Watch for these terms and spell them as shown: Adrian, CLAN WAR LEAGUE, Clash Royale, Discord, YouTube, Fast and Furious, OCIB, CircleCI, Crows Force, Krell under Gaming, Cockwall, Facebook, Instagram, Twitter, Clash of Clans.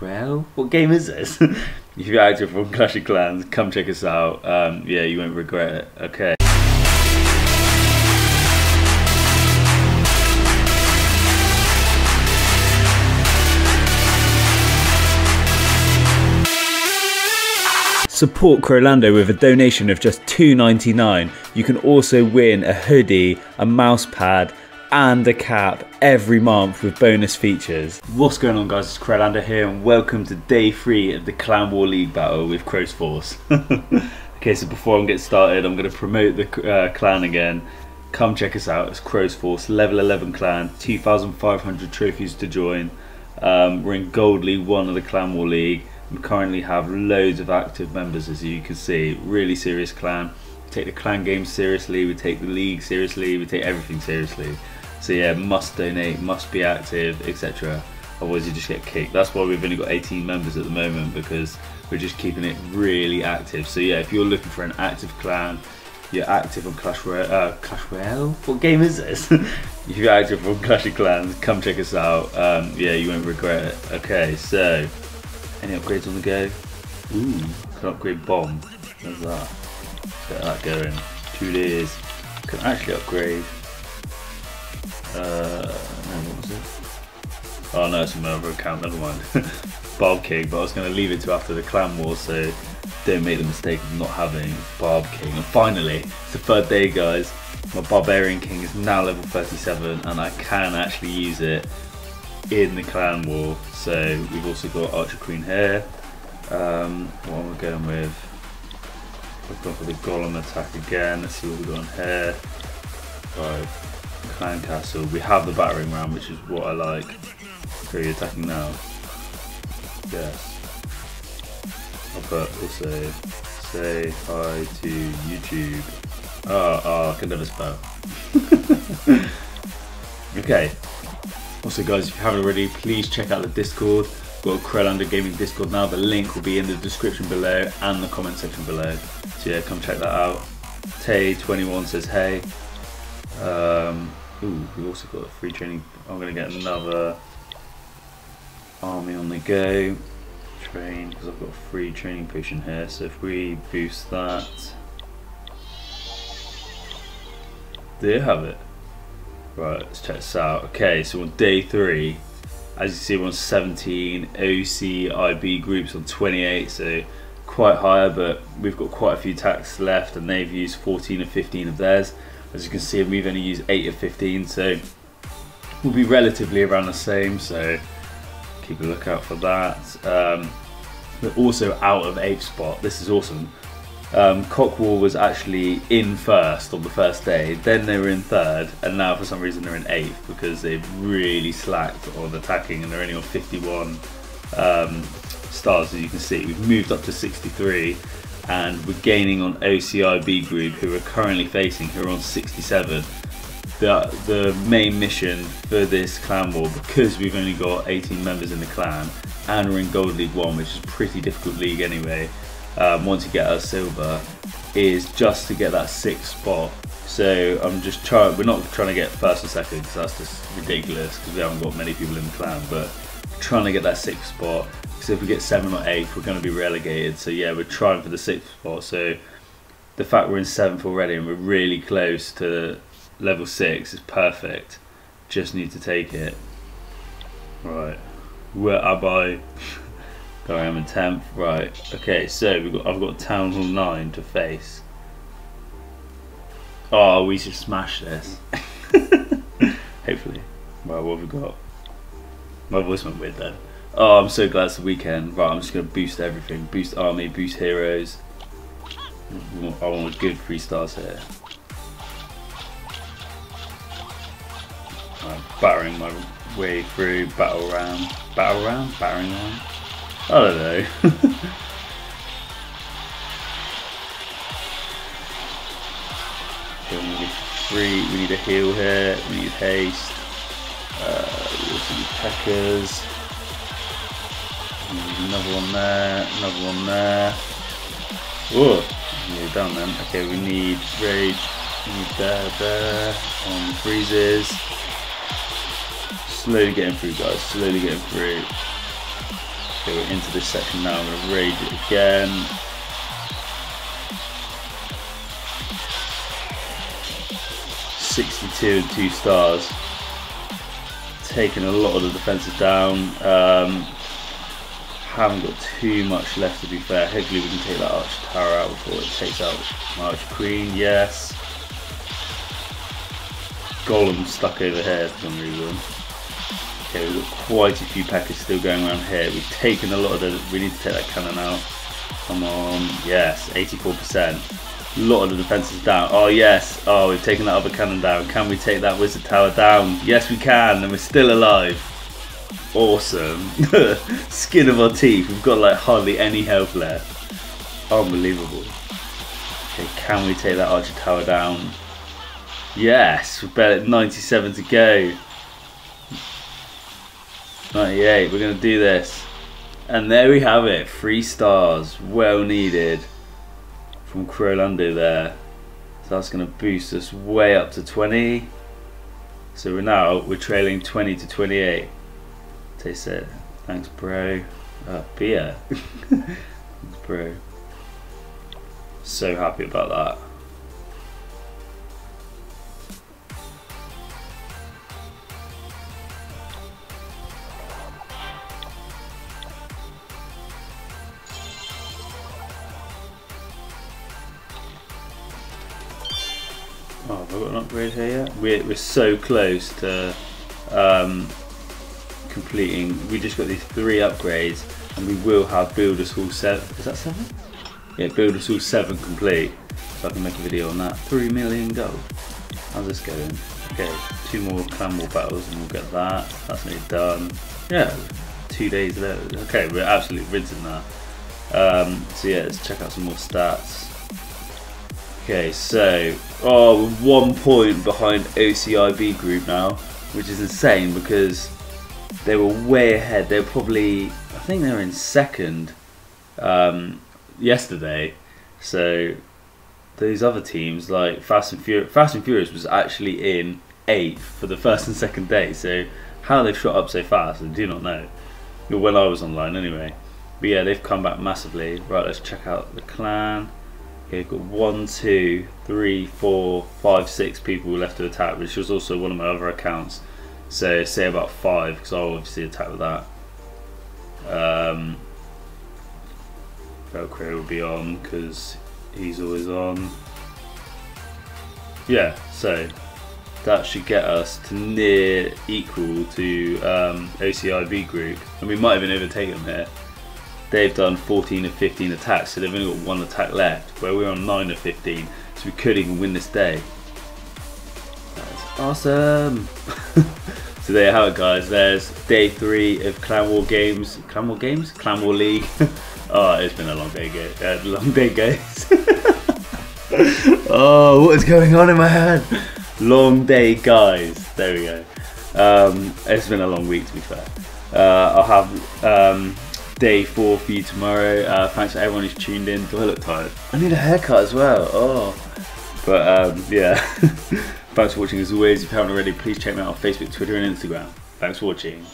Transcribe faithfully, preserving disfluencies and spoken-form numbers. Krell? What game is this? If you're active from Clash of Clans, come check us out. Um, yeah, you won't regret it. Okay. Support Krell Under with a donation of just two pounds ninety-nine. You can also win a hoodie, a mouse pad, and a cap every month with bonus features. What's going on, guys? It's Krell Under here, and welcome to day three of the Clan War League battle with Crows Force. Okay, so before I get started, I'm going to promote the uh, clan again. Come check us out. It's Crows Force, level eleven clan, two thousand five hundred trophies to join. Um, we're in Gold League one of the Clan War League. We currently have loads of active members, as you can see. Really serious clan. We take the clan game seriously, we take the league seriously, we take everything seriously. So yeah, must donate, must be active, et cetera. Otherwise you just get kicked. That's why we've only got eighteen members at the moment, because we're just keeping it really active. So yeah, if you're looking for an active clan, you're active on Clash Royale. Uh, Clash Royale? What game is this? If you're active on Clash of Clans, come check us out. Um, yeah, you won't regret it. Okay, so. Any upgrades on the go? Ooh, can upgrade bomb. How's that? Let's get that going. Two days. Can actually upgrade. Uh, no, what was it? Oh no, it's from my other account, never mind. Barb King, but I was going to leave it to after the Clan War, so don't make the mistake of not having Barb King. And finally, it's the third day, guys. My Barbarian King is now level thirty-seven, and I can actually use it in the Clan War. So we've also got Archer Queen here. Um, what am I going with? I've gone for the Golem attack again. Let's see what we've got on here. Right, Clan Castle. We have the battering ram, which is what I like. So you're attacking now. Yes. I'll put also say hi to YouTube. Oh, oh I can never spell. Okay. Also, guys, if you haven't already, please check out the Discord. We've got Krell Under Gaming Discord now. The link will be in the description below and the comment section below. So yeah, come check that out. Tay twenty-one says hey. Um, ooh, we've also got a free training. I'm going to get another army on the go. Train, because I've got a free training potion here. So if we boost that. There you have it. Right, let's check this out. Okay, so on day three, as you see, we're on seventeen, O C I B groups on twenty-eight, so quite higher, but we've got quite a few tacks left, and they've used fourteen or fifteen of theirs. As you can see, we've only used eight of fifteen, so we'll be relatively around the same, so keep a lookout for that. Um, we're also out of eighth spot. This is awesome. Um, Cockwall was actually in first on the first day, then they were in third, and now for some reason they're in eighth because they've really slacked on attacking, and they're only on fifty-one um, stars, as you can see. We've moved up to sixty-three, and we're gaining on O C I B group, who are currently facing, who are on sixty-seven. The, the main mission for this clan war, because we've only got eighteen members in the clan, and we're in Gold League one, which is a pretty difficult league anyway, Um, once you get our silver, is just to get that sixth spot. So I'm just trying. We're not trying to get first or second, because that's just ridiculous, because we haven't got many people in the clan. But we're trying to get that sixth spot, because if we get seven or eighth, we're going to be relegated. So yeah, we're trying for the sixth spot. So the fact we're in seventh already and we're really close to level six is perfect. Just need to take it. Right, where am I? I am in tenth, right? Okay, so we've got, I've got Town Hall nine to face. Oh, we should smash this. Hopefully. Right, what have we got? My voice went weird then. Oh, I'm so glad it's the weekend. Right, I'm just going to boost everything. Boost army, boost heroes. I want a good three stars here. I'm battering my way through. Battle round. Battle round? Battering round? I don't know. Okay, we need a three, we need a heal here, we need haste, uh, we also need peckers, we need another one there, another one there. Whoa, we're done then. Okay, we need rage, we need there, there, on freezes. Slowly getting through, guys, slowly getting through. Okay, we're into this section now. I'm going to raid it again. sixty-two and two stars. Taking a lot of the defensive down. Um, haven't got too much left, to be fair. Hopefully we can take that Archer Tower out before it takes out my Archer Queen. Yes. Golem stuck over here for some reason. Okay, we've got quite a few packets still going around here. We've taken a lot of the... We need to take that cannon out. Come on. Yes, eighty-four percent. A lot of the defense is down. Oh, yes. Oh, we've taken that other cannon down. Can we take that Wizard Tower down? Yes, we can. And we're still alive. Awesome. Skin of our teeth. We've got, like, hardly any health left. Unbelievable. Okay, can we take that Archer Tower down? Yes. We're at ninety-seven to go. ninety-eight, we're going to do this. And there we have it, three stars, well needed from Krell under there. So that's going to boost us way up to twenty. So we're now, we're trailing twenty to twenty-eight. Taste it, thanks bro. Uh, beer, thanks bro. So happy about that. Oh, have I got an upgrade here yet? We're, we're so close to um, completing. We just got these three upgrades and we will have Builders Hall seven. Is that seven? Yeah, Builders Hall seven complete. So I can make a video on that. Three million gold. How's this going? Okay, two more Clan War battles and we'll get that. That's nearly done. Yeah, two days later. Okay, we're absolutely rinsing that. Um, so yeah, let's check out some more stats. Okay, so oh, we're one point behind O C I B group now, which is insane because they were way ahead. They were probably, I think they were in second um, yesterday. So those other teams, like Fast and Furious, Fast and Furious was actually in eighth for the first and second day. So how they've shot up so fast, I do not know. When I was online, anyway. But yeah, they've come back massively. Right, let's check out the clan. Okay, we've got one, two, three, four, five, six people left to attack, which was also one of my other accounts. So say about five, because I'll obviously attack with that. Um, Velcro will be on because he's always on. Yeah, so that should get us to near equal to um, O C I B group, and we might even overtake them here. They've done fourteen of fifteen attacks, so they've only got one attack left, where we're on nine of fifteen, so we could even win this day. That's awesome! So there you have it, guys. There's day three of Clan War Games. Clan War Games? Clan War League. Oh, it's been a long day, guys. Uh, long day, guys. Oh, what is going on in my head? Long day, guys. There we go. Um, it's been a long week, to be fair. Uh, I'll have... Um, day four for you tomorrow. Uh, thanks for everyone who's tuned in. Do I look tired? I need a haircut as well. Oh, but um, yeah. Thanks for watching as always. If you haven't already, please check me out on Facebook, Twitter and Instagram. Thanks for watching.